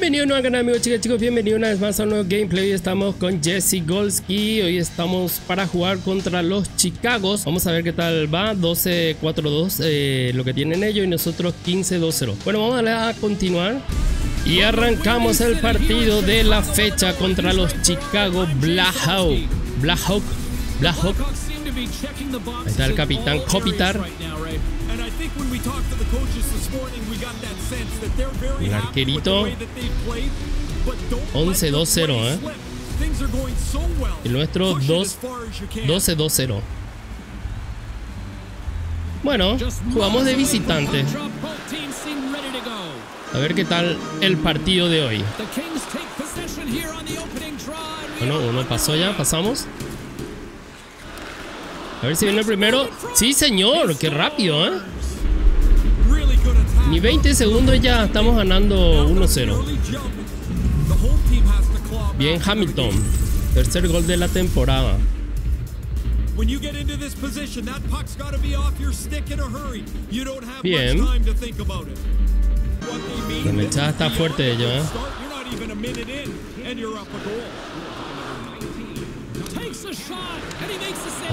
Bienvenido nuevo al canal, amigos, chicas, chicos. Bienvenido una vez más a un nuevo gameplay. Hoy estamos con Jesse Golski. Hoy estamos para jugar contra los Chicagos. Vamos a ver qué tal va. 12-4-2, lo que tienen ellos. Y nosotros 15-2-0. Bueno, vamos a darle a continuar. Y arrancamos el partido de la fecha contra los Chicago Blackhawk. Ahí está el capitán Kopitar. El arquerito. 11-2-0, el nuestro 12-2-0. Bueno, jugamos de visitante. A ver qué tal el partido de hoy. Bueno, uno pasó ya, pasamos. A ver si viene el primero. Sí, señor, qué rápido, ¿eh? Ni 20 segundos ya estamos ganando 1-0. Bien, Hamilton. Tercer gol de la temporada. Bien. La mechada está fuerte de ellos, ¿eh?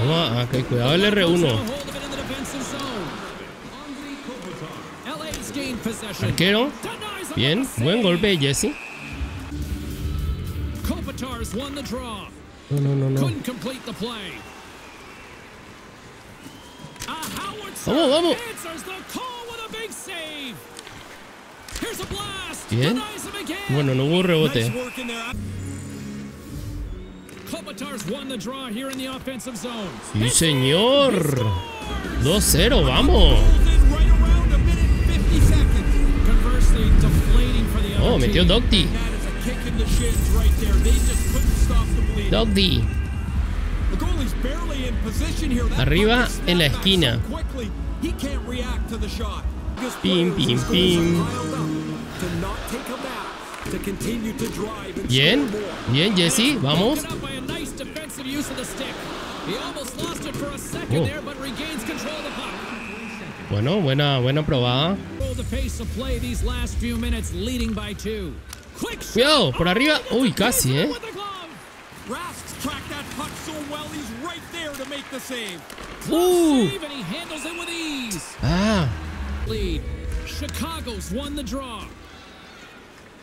Vamos a que cuidado el R1. Arquero. Bien, buen golpe de Jesse. No. Vamos. Bien. Bueno, no hubo rebote. Sí, señor. 2-0, vamos. Oh, metió Dogdy. Arriba en la esquina. Pim, pim, pim. Bien, Jesse, vamos. Bueno, buena probada. Cuidado, por arriba. Uy, casi, ¿eh? Chicago's won the draw.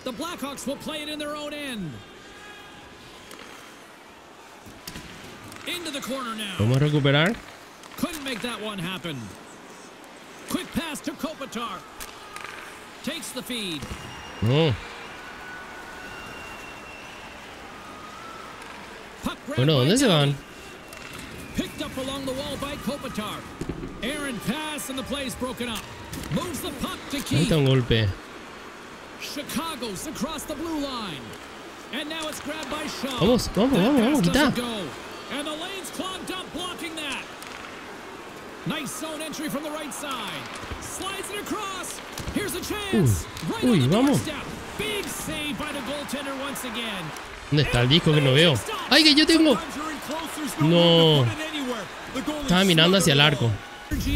The Blackhawks will play it in their own end. Into the corner now. Vamos a recuperar. Couldn't make that one happen. Quick pass to Kopitar. Takes the feed. Bueno, ¿dónde se van? Picked up along the wall by Kopitar. Aaron pass and the play's broken up. Moves the puck to Keith. Un golpe. Chicago's across the blue line. And now it's grabbed by Shaw. Vamos, quita. And the lane's clogged up blocking that. Nice zone entry from the right side. Slides it across. Here's a chance. Uy, vamos. Big save by the goaltender once again. ¿Dónde está el disco que no veo? ¡Ay, que yo tengo! No. Estaba mirando hacia el arco.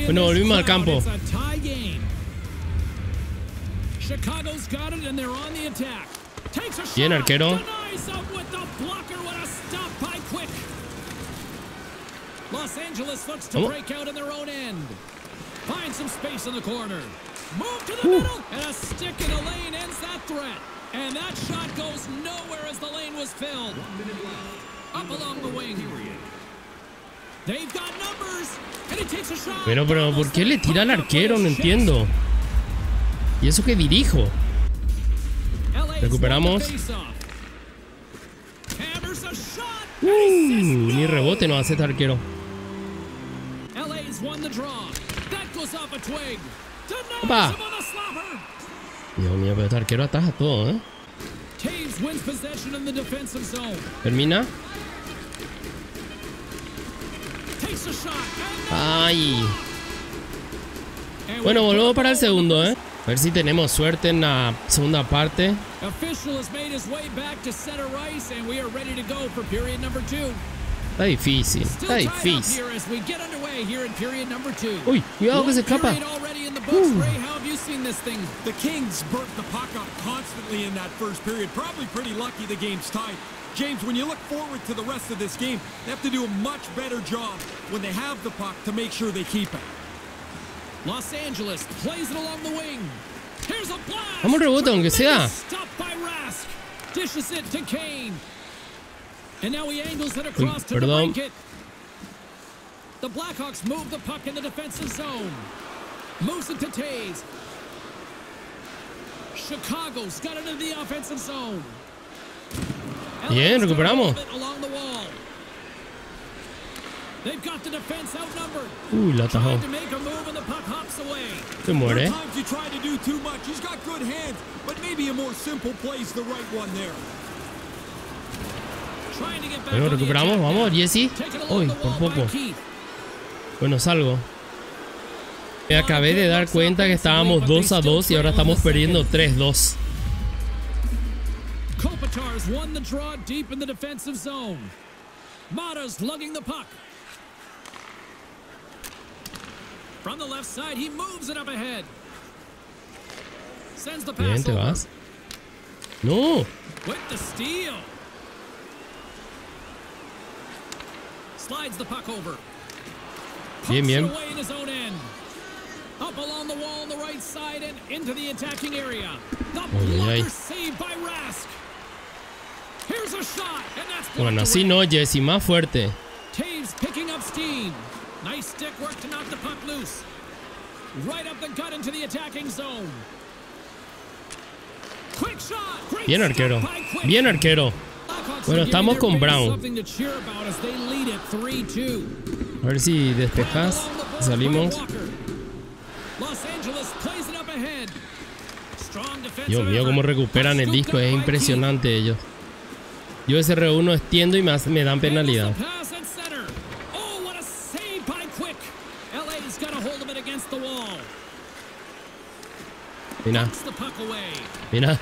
Bueno, volvimos al campo. Bien, arquero. Vamos. Pero ¿por qué le tira al arquero? No entiendo. ¿Y eso que dirijo? Recuperamos. Ni rebote no hace este arquero. ¡Opa! Dios mío, pero este arquero ataja todo, ¿eh? Termina. Ay. Bueno, volvemos para el segundo, ¿eh? A ver si tenemos suerte en la segunda parte. Está difícil, está difícil. Uy, cuidado que se escapa. James, when you look forward to the rest of this game, they have to do a much better job when they have the puck to make sure they keep it. Los Angeles plays it along the wing. Here's a blast. Vamos rebote aunque sea. Stopped by Rask. Dishes it to Kane. And now he angles it across to the blanket. The Blackhawks move the puck in the defensive zone. Moves it to Taze. Chicago's got it in the offensive zone. Bien, recuperamos. Uy, la atajó. Se muere. Bueno, recuperamos, vamos, Jesse. Uy, por poco. Bueno, salgo. Me acabé de dar cuenta que estábamos 2-2 y ahora estamos perdiendo 3-2. Kopitar's won the draw deep in the defensive zone. Mata's lugging the puck. From the left side, he moves it up ahead. Sends the pass. Bien, vas. No. With the steal. Slides the puck over. Bien, bien. Away in his own end. Up along the wall on the right side and into the attacking area. The blocker saved by Rask. Bueno, así no, Jesse, más fuerte. Bien, arquero. Bien, arquero. Bueno, estamos con Brown. A ver si despejas. Salimos. Dios mío, cómo recuperan el disco. Es impresionante ellos. Yo ese R1 extiendo y me dan penalidad. Mira. Mira.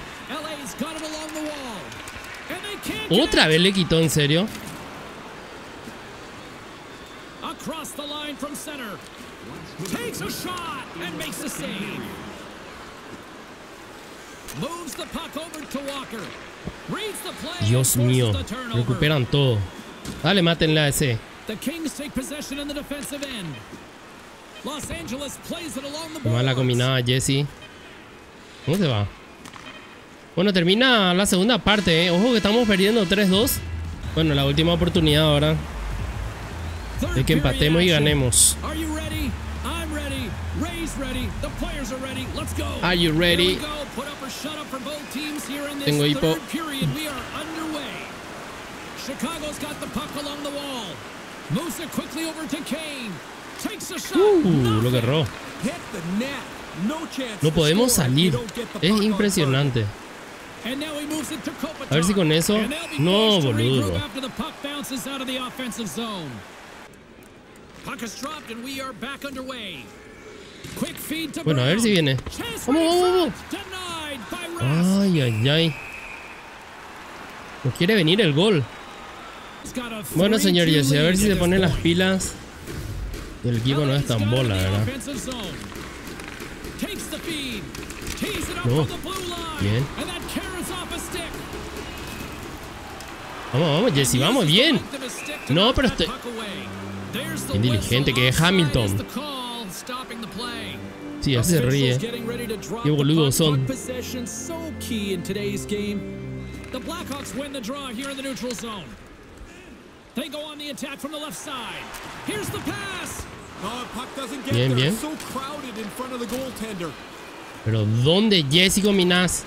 Otra vez le quitó, en serio. Dios mío, recuperan todo. Dale, mátenle a ese. Mala combinada, Jesse. ¿Cómo se va? Bueno, termina la segunda parte, ¿eh? Ojo que estamos perdiendo 3-2. Bueno, la última oportunidad ahora es que empatemos y ganemos. Are you ready? Tengo hipo. Lo agarró. No podemos salir. Es impresionante. A ver si con eso. No, boludo. Bueno, a ver si viene. ¡Vamos! Ay, ay, ay. No quiere venir el gol. Bueno, señor Jesse, a ver si se pone las pilas. El equipo no es tan bola, ¿verdad? No. Bien. Vamos, vamos, Jesse, vamos, bien. No, pero estoy... Inteligente que es Hamilton. Sí, así se ríe. Qué boludos son. Bien, bien. Pero ¿dónde, Jesse Gominaz?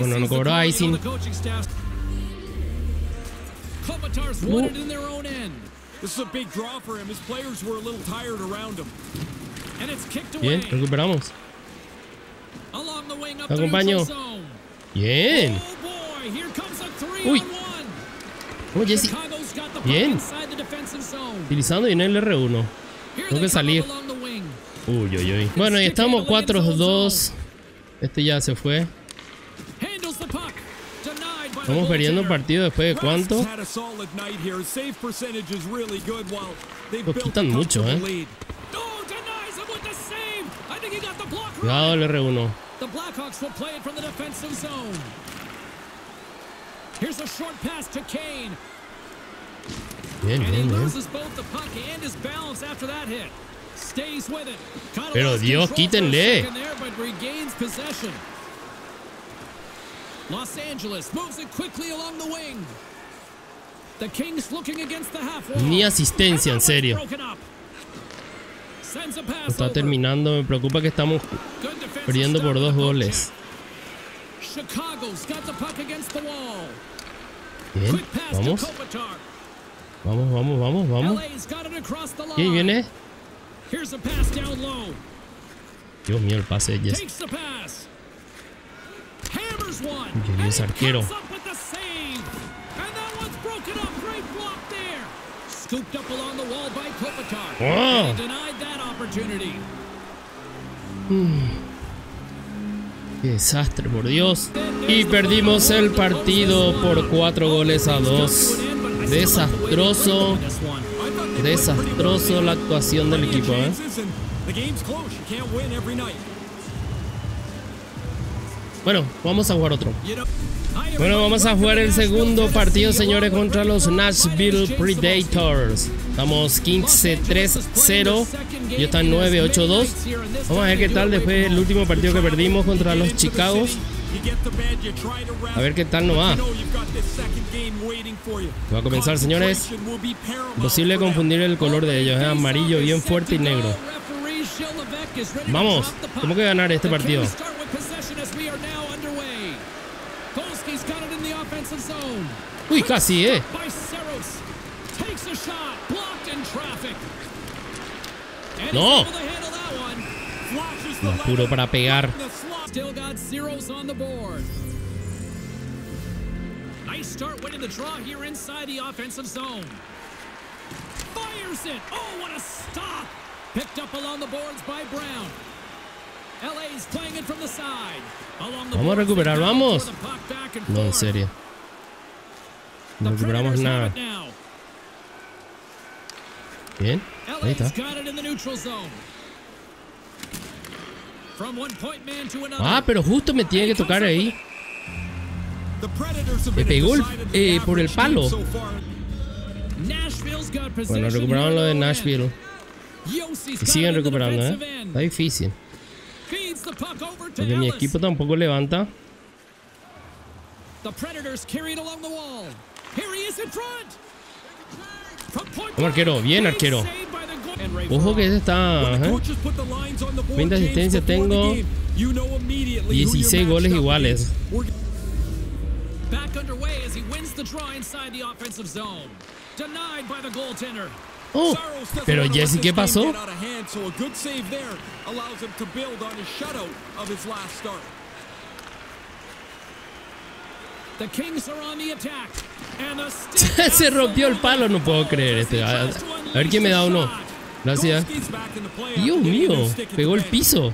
Bueno, no cobró icing. Bien, recuperamos. Te acompaño. Bien. Uy. Vamos, Jesse. Bien. Utilizando bien el R1. Tengo que salir. Uy, uy, uy. Bueno, y estamos 4-2. Este ya se fue. Estamos perdiendo un partido después de cuánto. Nos quitan mucho, ¿eh? Cuidado el R1. Bien, bien, bien. Pero Dios, quítenle. Ni asistencia, en serio. Está terminando, me preocupa que estamos perdiendo por 2 goles. Bien, vamos. Vamos, vamos, vamos, vamos. ¿Quién viene? Dios mío, el pase de Jesse. Jesse, arquero. Oh. Qué desastre, por Dios. Y perdimos el partido por 4 goles a 2. Desastroso. Desastroso la actuación del equipo, ¿eh? Bueno, vamos a jugar otro. Bueno, vamos a jugar el segundo partido, señores, contra los Nashville Predators. Estamos 15-3-0. Yo está 9-8-2. Vamos a ver qué tal después del último partido que perdimos contra los Chicago. A ver qué tal nos va. Va a comenzar, señores. Imposible confundir el color de ellos, ¿eh? Amarillo bien fuerte y negro. Vamos, tenemos que ganar este partido. Uy, casi, No. Me apuro para pegar. Vamos a recuperar, vamos. No, en serio. No recuperamos nada. Bien, ahí está. Ah, pero justo me tiene que tocar ahí. Me pegó por el palo. Bueno, recuperaron lo de Nashville. Y siguen recuperando, ¿eh? Está difícil. Porque mi equipo tampoco levanta. Vamos, arquero. Bien, arquero. Ojo que ese está... 20 asistencias tengo. 16 goles iguales. Oh, pero Jesse, ¿qué pasó? Se rompió el palo, no puedo creer este. A ver quién me da uno. Gracias. Dios mío, pegó el piso.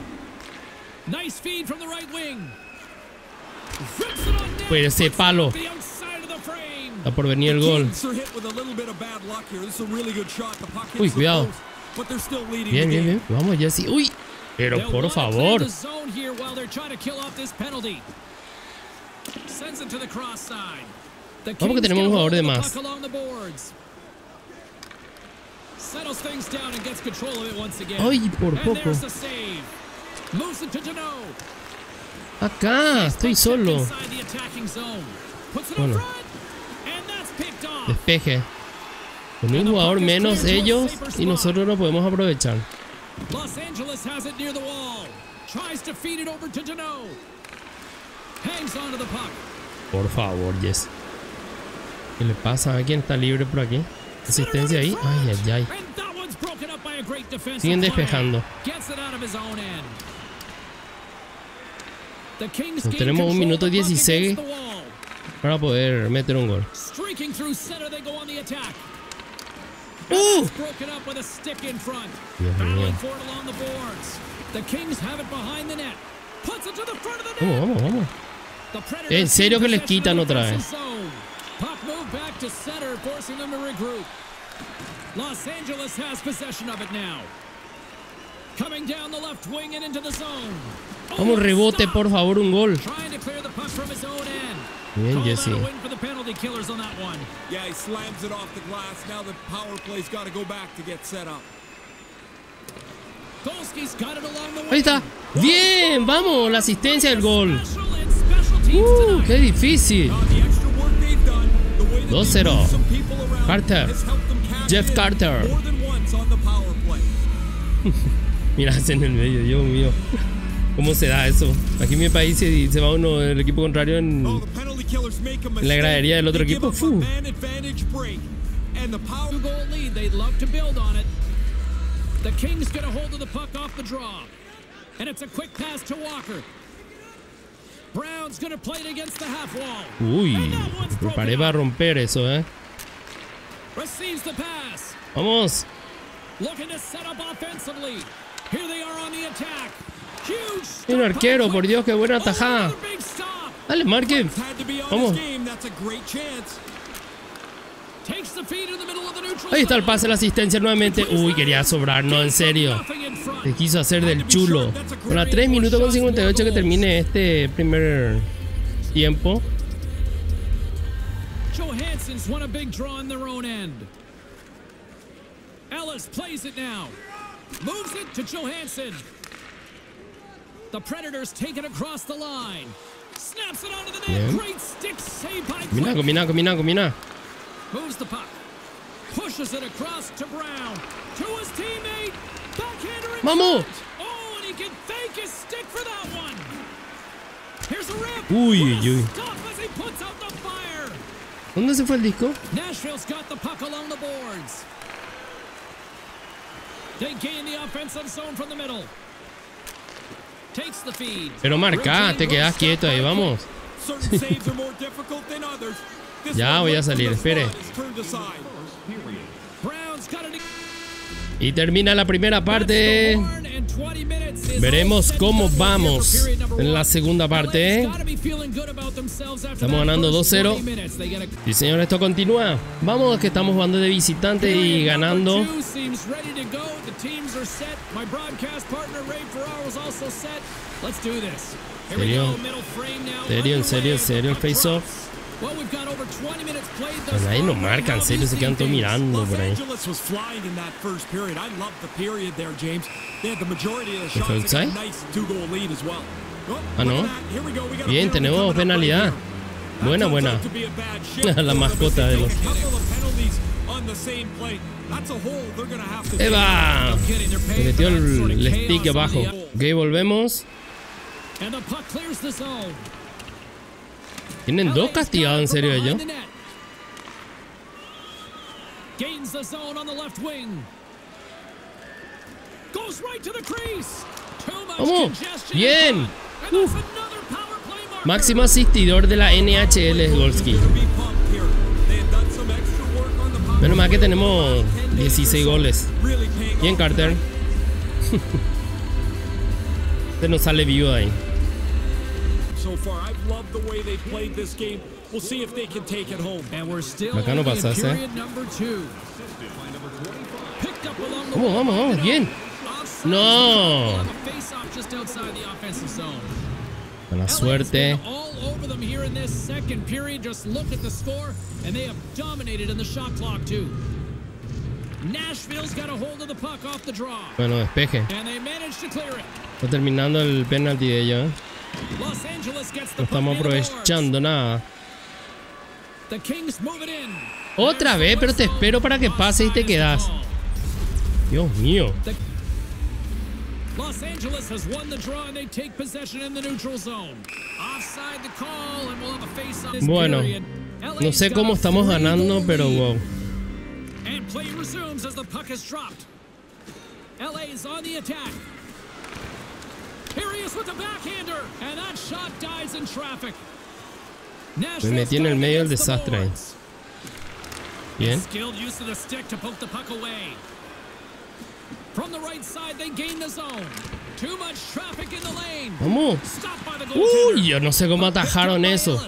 Pues ese palo. Está por venir el gol. Uy, cuidado. Bien, bien, bien. Vamos, Jesse. Uy, pero por favor. Vamos que tenemos un jugador de más. Ay, por poco. Acá, estoy solo. Bueno. Despeje. Con un jugador menos ellos y nosotros lo podemos aprovechar. Por favor, Jess. ¿Qué le pasa? ¿A quién está libre por aquí? Asistencia ahí. Ay, ay, ay. Siguen despejando. Nos tenemos 1 minuto 16 para poder meter un gol. Dios mío. Vamos, vamos, vamos. En serio que les quitan otra vez. Vamos, rebote, por favor, un gol. Bien, Jesse. Ahí está. Bien, vamos, la asistencia del gol. Qué difícil. 2-0. Carter. Jeff Carter. Mirá, en el medio, Dios mío. ¿Cómo se da eso? Aquí en mi país se va uno del equipo contrario en la gradería del otro equipo. The Kings get a hold of the puck off the draw. And it's a quick pass to Walker. Brown's going to play it against the half wall. Uy, preparé para romper eso, eh. Receives the pass. Vamos. Looking to set up offensively. Here they are on the attack. Huge. Un arquero, por Dios, qué buena tajada. Dale, marque. Vamos. Ahí está el pase, la asistencia nuevamente. Uy, quería sobrar, no, en serio. Te quiso hacer del chulo. Bueno, a 3 minutos con 58 que termine este primer tiempo. Johansson's won a big draw on their own end. Ellis plays it now. Moves it to Johansson. The Predators take it across the line. Snaps it onto the net. Great stick save by Quick. Combina. Moves the puck, pushes it across to Brown, to his teammate, backhander in front. Oh, and he can fake his stick for that one. Here's a rip. Stop as he puts out the fire. ¿Dónde se fue el disco? Nashville's got the puck along the boards. They gain the offensive zone from the middle. Takes the feed. Pero marca, te quedas quieto ahí, vamos. Certain saves are more difficult than others. Ya voy a salir, espere. Y termina la primera parte. Veremos cómo vamos en la segunda parte. Estamos ganando 2-0. Sí, señor, esto continúa. Vamos, que estamos jugando de visitante y ganando. ¿En serio, el face-off? Pues ahí no marcan, serio, se quedan todos mirando por ahí. ¿Fue outside? Ah, no. Bien, tenemos penalidad. Buena. La mascota de los... ¡Eva! Me metió el stick abajo. Ok, volvemos. Tienen dos castigados, en serio, ellos. ¡Vamos! ¡Bien! Máximo asistidor de la NHL es Golski. Menos mal que tenemos 16 goles. Bien, Carter. Este no sale vivo de ahí. Acá no pasas, ¿eh? Vamos, bien. No. Buena suerte. Bueno, despeje. Está terminando el penalti de ellos, ¿eh? No estamos aprovechando nada. Otra vez, pero te espero para que pase y te quedas. Dios mío. Bueno, no sé cómo estamos ganando, pero wow. Me metí en el medio del desastre ahí. Bien. Vamos. Uy, yo no sé cómo atajaron eso.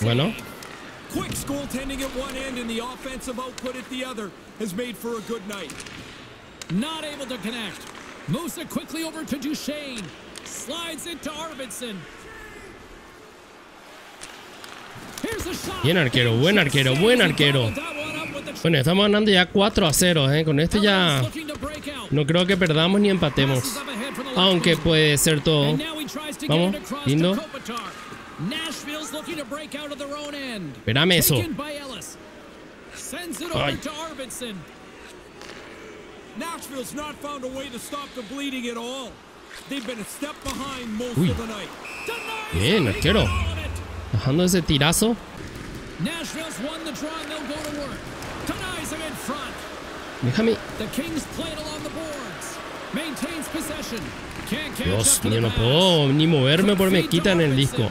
Bueno. Quick goaltending at one end and the offensive output at the other has made for a good night. Not able to connect. Moves it quickly over to Duchesne. Slides it to Arvidsson. Here's a shot. Bien arquero, buen arquero, buen arquero. Bueno, estamos ganando ya 4-0, con esto ya no creo que perdamos ni empatemos. Aunque puede ser todo. Vamos, lindo. Nashville's looking to break out of their own end. Espérame eso. Sends it over to Arvidsson. Nashville's not found a way to stop the bleeding at all. They've been a step behind most of the night. Bien, arquero. Bajando ese tirazo. Nashville's won the draw and they'll go to work. Tonight's in front. Déjame. The Kings played along the boards. Maintains possession. Dios, yo no puedo ni moverme porque me quitan el disco.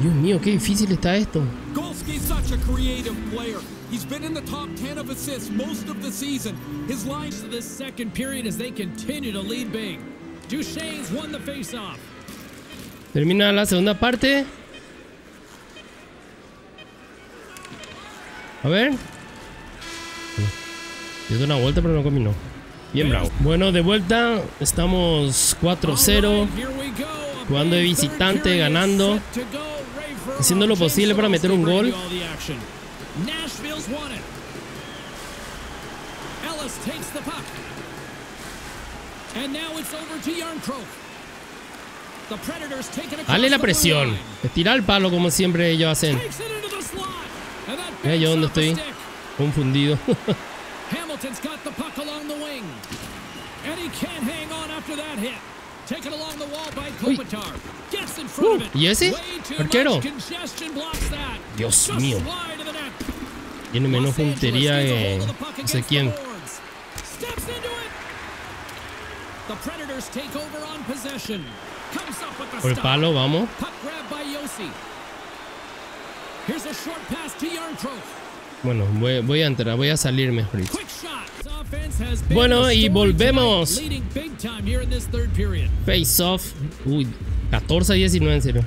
Dios mío, qué difícil está esto. Golski's such a creative player. He's been in the top 10 of assists most of the season. His lines to this second period as they continue to lead big. Duchesne's won the face-off. Termina la segunda parte. A ver. Dio una vuelta pero no combinó. Bien bravo. Bueno, de vuelta. Estamos 4-0. Jugando de visitante, ganando. Haciendo lo posible para meter un gol. Dale la presión. Estira el palo como siempre ellos hacen. Mira yo dónde estoy. Confundido. Hamilton's got the puck along the wing. And he can't hang on after that hit. Taken along the wall by Kopitar. Gets in front of it. ¿Y ese? Arquero. Dios mío. Tiene menos puntería que no sé quién. Por el palo, vamos. Bueno, voy a entrar, voy a salirme. Bueno, y volvemos. Face off. Uy, 14-19, en serio.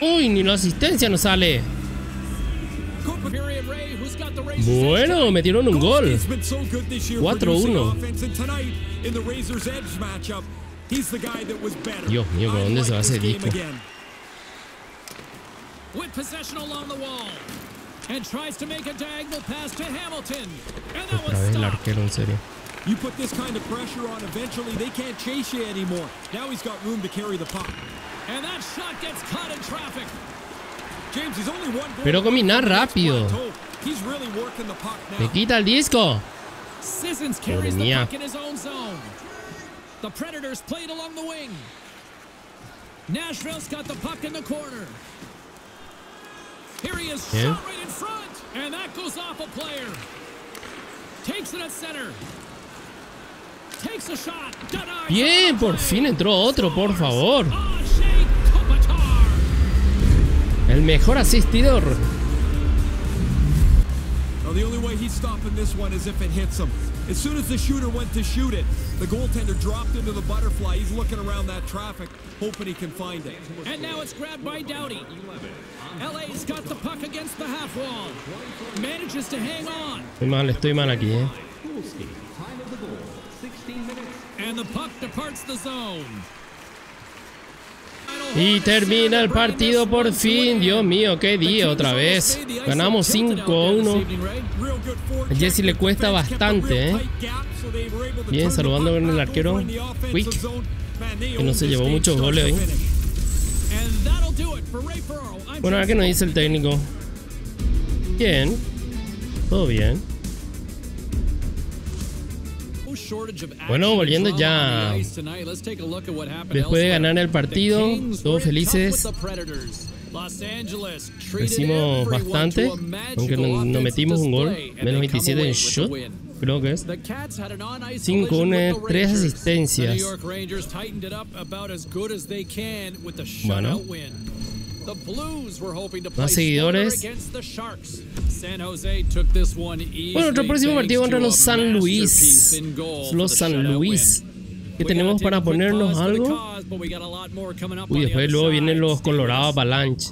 Uy, ni la asistencia nos sale. Bueno, metieron un gol. 4-1. Dios mío, ¿por dónde se va ese disco? Otra vez el arquero, en serio. Pero combina rápido. Me quita el disco. Madre mía. Bien, por fin entró otro, por favor. El mejor asistidor. The only way he's stopping this one is if it hits him. As soon as the shooter went to shoot it, the goaltender dropped into the butterfly. He's looking around that traffic, hoping he can find it. And now it's grabbed by Doughty. LA's got the puck against the half wall. Manages to hang on. Estoy mal aquí, And the puck departs the zone. Y termina el partido por fin. Dios mío, qué día otra vez. Ganamos 5-1. A Jesse le cuesta bastante, ¿eh? Bien, saludando con el arquero Quick, que no se llevó muchos goles hoy. Bueno, a ver qué nos dice el técnico. Bien. Todo bien. Bueno, volviendo ya después de ganar el partido, todos felices. Hicimos bastante, aunque no metimos un gol. Menos 27 en shot, creo que es. 5-1, 3 asistencias. Bueno. Más seguidores. Bueno, otro próximo partido contra los San Luis. ¿Qué tenemos para ponernos algo? Uy, después luego vienen los Colorado Avalanche.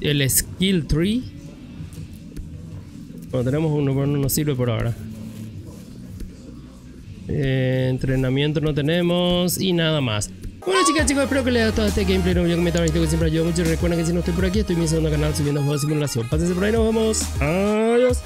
El Skill Tree. Bueno, tenemos uno, pero no nos sirve por ahora. Entrenamiento no tenemos y nada más. Bueno, chicas, chicos, espero que les haya gustado este gameplay. No olviden comentar, que siempre ayuda mucho. Recuerden que si no estoy por aquí, estoy en mi segundo canal subiendo juegos de simulación. Pásense por ahí, nos vemos. Adiós.